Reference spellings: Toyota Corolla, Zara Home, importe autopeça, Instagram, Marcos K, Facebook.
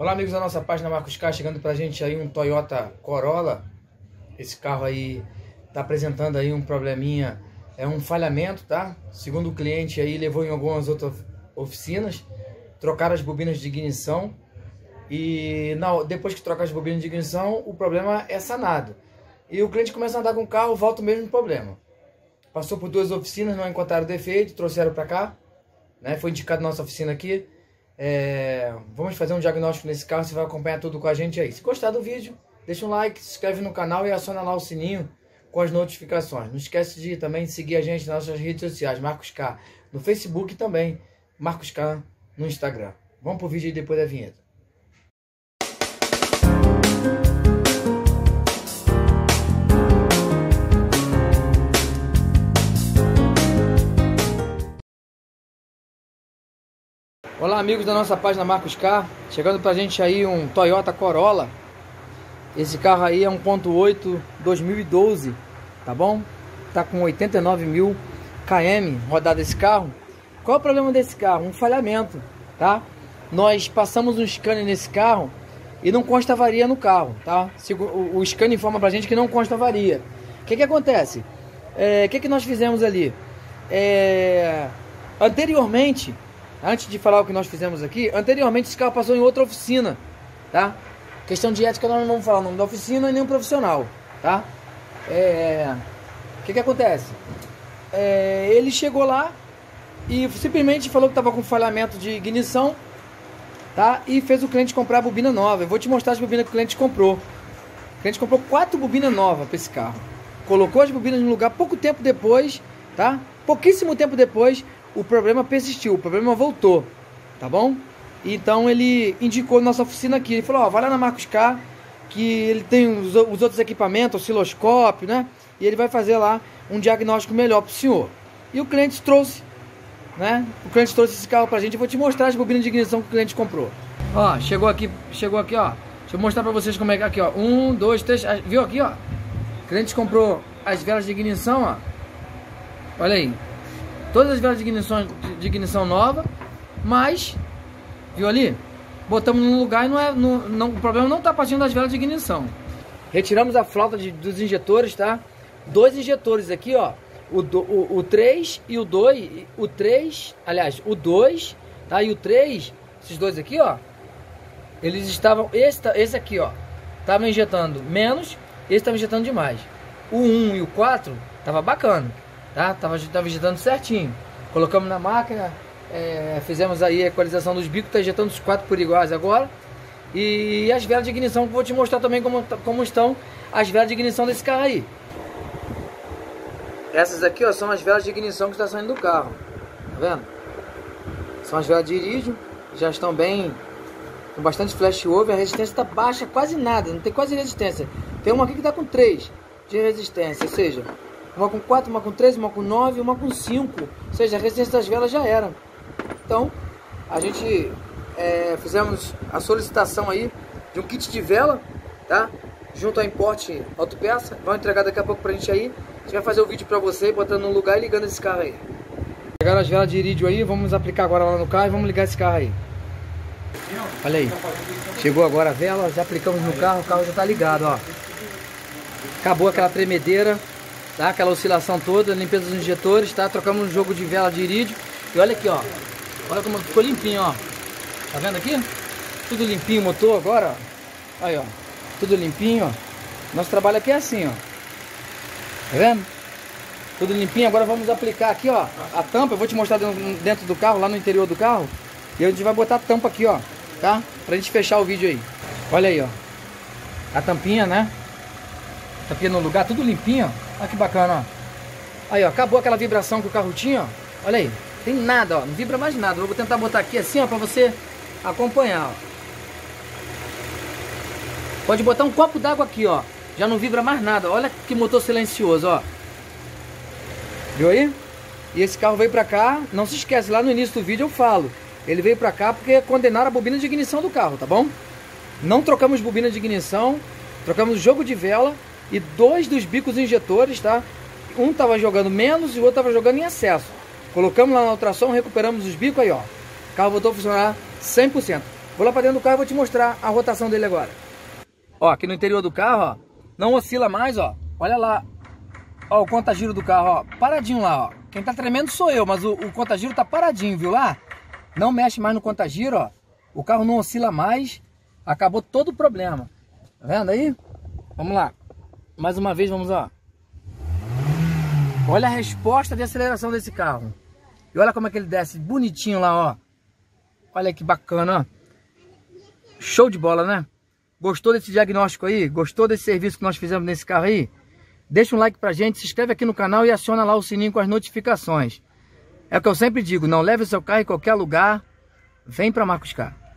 Olá amigos da nossa página Marcos K, chegando pra gente aí um Toyota Corolla. Esse carro aí tá apresentando aí um probleminha, é um falhamento, tá? Segundo o cliente aí, levou em algumas outras oficinas, trocaram as bobinas de ignição e depois que troca as bobinas de ignição, o problema é sanado. E o cliente começa a andar com o carro, volta o mesmo problema. Passou por duas oficinas, não encontraram defeito, trouxeram pra cá, né? Foi indicado nossa oficina aqui. Vamos fazer um diagnóstico nesse carro, você vai acompanhar tudo com a gente aí. Se gostar do vídeo, deixa um like, se inscreve no canal e aciona lá o sininho com as notificações. Não esquece de também seguir a gente nas nossas redes sociais, Marcos K, no Facebook e também Marcos K no Instagram. Vamos pro vídeo aí depois da vinheta. Olá amigos da nossa página Marcos K, chegando pra gente aí um Toyota Corolla. Esse carro aí é 1.8 2012, tá bom? Tá com 89 mil km rodado esse carro. Qual é o problema desse carro? Um falhamento, tá? Nós passamos um scanner nesse carro e não consta avaria no carro, tá? O scanner informa pra gente que não consta avaria. O que que acontece? O que nós fizemos ali? Anteriormente... Antes de falar o que nós fizemos aqui, anteriormente esse carro passou em outra oficina, tá? Questão de ética, nós não vamos falar o nome da oficina e nem um profissional, tá? O que acontece? Ele chegou lá e simplesmente falou que estava com falhamento de ignição, tá? E fez o cliente comprar a bobina nova. Eu vou te mostrar as bobinas que o cliente comprou. O cliente comprou 4 bobinas novas para esse carro. Colocou as bobinas no lugar pouco tempo depois, tá? Pouquíssimo tempo depois... O problema persistiu, o problema voltou, tá bom? Então ele indicou nossa oficina aqui, ele falou, ó, vai lá na Marcos K, que ele tem os outros equipamentos, osciloscópio, né? E ele vai fazer lá um diagnóstico melhor pro senhor. E o cliente trouxe, né? O cliente trouxe esse carro pra gente, eu vou te mostrar as bobinas de ignição que o cliente comprou. Ó, chegou aqui, ó. Deixa eu mostrar pra vocês como é que aqui, ó. 1, 2, 3, viu aqui, ó? O cliente comprou as velas de ignição, ó. Olha aí. Todas as velas de ignição nova, mas, viu ali? Botamos num lugar e o problema não está partindo das velas de ignição. Retiramos a flauta dos injetores, tá? 2 injetores aqui, ó. O 3 e o 2. O 3, aliás, o 2, tá? E o 3, esses dois aqui, ó. Eles estavam... Esse aqui, ó. Estava injetando menos, esse estava injetando demais. O 1 e o 4, tava bacana. Tá? Tava injetando certinho. Colocamos na máquina, fizemos aí a equalização dos bicos, tá injetando os 4 por iguais agora. E as velas de ignição, que vou te mostrar também como estão as velas de ignição desse carro aí. Essas aqui, ó, são as velas de ignição que está saindo do carro. Tá vendo? São as velas de irídio, já estão bem... Com bastante flash over, a resistência tá baixa, quase nada, não tem quase resistência. Tem uma aqui que tá com 3 de resistência, ou seja... Uma com 4, uma com 3, uma com 9, uma com 5. Ou seja, a resistência das velas já era. Então, a gente fizemos a solicitação aí de um kit de vela, tá? Junto ao Importe Autopeça. Vão entregar daqui a pouco pra gente aí. A gente vai fazer o vídeo pra você, botando no lugar e ligando esse carro aí. Pegaram as velas de irídio aí, vamos aplicar agora lá no carro e vamos ligar esse carro aí. Olha aí. Chegou agora a vela, já aplicamos no carro, o carro já tá ligado, ó. Acabou aquela tremedeira. Tá? Aquela oscilação toda, limpeza dos injetores, tá? Trocamos um jogo de vela de irídio. E olha aqui, ó. Olha como ficou limpinho, ó. Tá vendo aqui? Tudo limpinho o motor agora, ó. Aí, ó. Tudo limpinho, ó. Nosso trabalho aqui é assim, ó. Tá vendo? Tudo limpinho. Agora vamos aplicar aqui, ó. A tampa, eu vou te mostrar dentro do carro, lá no interior do carro. E a gente vai botar a tampa aqui, ó. Tá? Pra gente fechar o vídeo aí. Olha aí, ó. A tampinha, né? A tampinha no lugar, tudo limpinho, ó. Olha que bacana, ó. Aí, ó, acabou aquela vibração que o carro tinha, ó. Olha aí, tem nada, ó, não vibra mais nada. Vou tentar botar aqui assim, ó, pra você acompanhar, ó. Pode botar um copo d'água aqui, ó. Já não vibra mais nada. Olha que motor silencioso, ó. Viu aí? E esse carro veio pra cá, não se esquece, lá no início do vídeo eu falo. Ele veio pra cá porque condenaram a bobina de ignição do carro, tá bom? Não trocamos bobina de ignição, trocamos jogo de vela. E 2 dos bicos injetores, tá? Um tava jogando menos e o outro tava jogando em excesso. Colocamos lá na ultrassom, recuperamos os bicos aí, ó. O carro voltou a funcionar 100%. Vou lá para dentro do carro e vou te mostrar a rotação dele agora. Ó, aqui no interior do carro, ó, não oscila mais, ó. Olha lá, ó, o contagiro do carro, ó, paradinho lá, ó. Quem tá tremendo sou eu, mas o contagiro tá paradinho, viu lá? Não mexe mais no contagiro, ó. O carro não oscila mais, acabou todo o problema. Tá vendo aí? Vamos lá. Mais uma vez, vamos lá. Olha a resposta de aceleração desse carro. E olha como é que ele desce bonitinho lá, ó. Olha que bacana, ó. Show de bola, né? Gostou desse diagnóstico aí? Gostou desse serviço que nós fizemos nesse carro aí? Deixa um like pra gente, se inscreve aqui no canal e aciona lá o sininho com as notificações. É o que eu sempre digo, não leve o seu carro em qualquer lugar. Vem pra Marcos K.